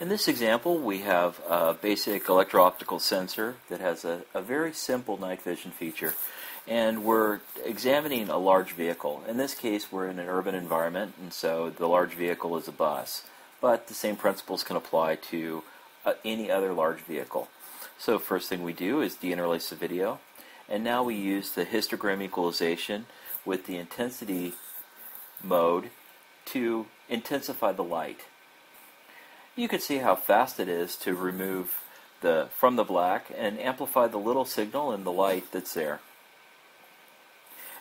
In this example, we have a basic electro-optical sensor that has a very simple night vision feature. And we're examining a large vehicle. In this case, we're in an urban environment, and so the large vehicle is a bus. But the same principles can apply to any other large vehicle. So first thing we do is deinterlace the video. And now we use the histogram equalization with the intensity mode to intensify the light. You can see how fast it is to remove from the black and amplify the little signal and the light that's there.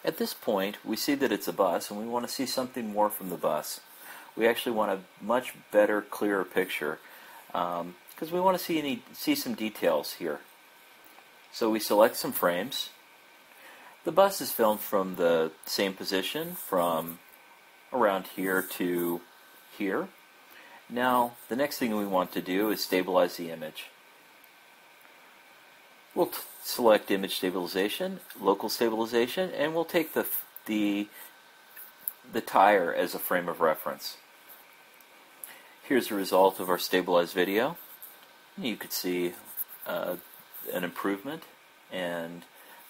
At this point, we see that it's a bus, and we want to see something more from the bus. We actually want a much better, clearer picture because we want to see some details here. So we select some frames. The bus is filmed from the same position, from around here to here. Now, the next thing we want to do is stabilize the image. We'll select image stabilization, local stabilization, and we'll take the tire as a frame of reference. Here's the result of our stabilized video. You could see an improvement, and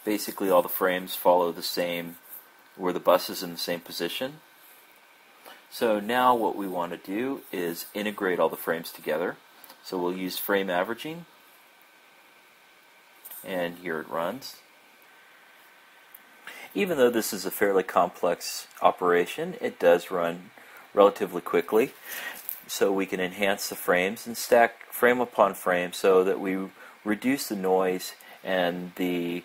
basically all the frames follow the same, where the bus is in the same position. So now what we want to do is integrate all the frames together. So we'll use frame averaging, and here it runs. Even though this is a fairly complex operation, it does run relatively quickly. So we can enhance the frames and stack frame upon frame so that we reduce the noise and the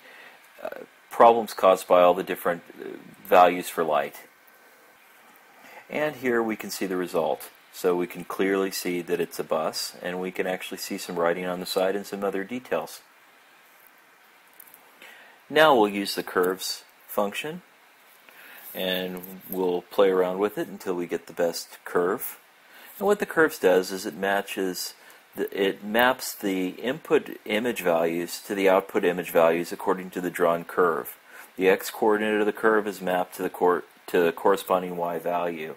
problems caused by all the different values for light. And here we can see the result. So we can clearly see that it's a bus, and we can actually see some writing on the side and some other details. Now we'll use the curves function, and we'll play around with it until we get the best curve. And what the curves does is it maps the input image values to the output image values according to the drawn curve. The x-coordinate of the curve is mapped to the corresponding y value.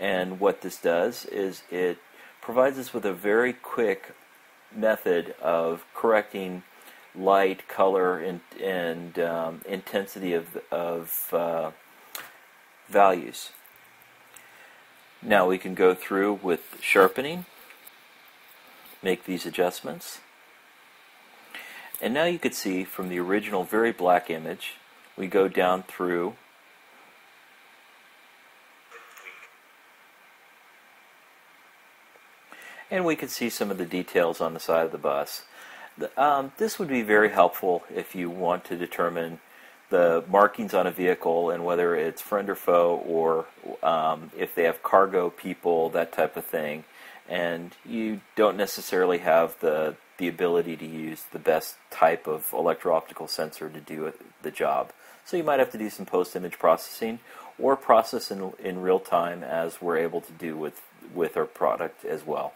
And what this does is it provides us with a very quick method of correcting light, color, and intensity of values. Now we can go through with sharpening, make these adjustments. And now you can see from the original very black image, we go down through and we can see some of the details on the side of the bus. This would be very helpful if you want to determine the markings on a vehicle and whether it's friend or foe, or if they have cargo, people, that type of thing. And you don't necessarily have the ability to use the best type of electro-optical sensor to do the job. So you might have to do some post-image processing, or process in real time as we're able to do with our product as well.